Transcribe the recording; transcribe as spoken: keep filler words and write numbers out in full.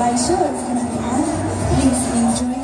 Like sure it's gonna be hard. Please enjoy.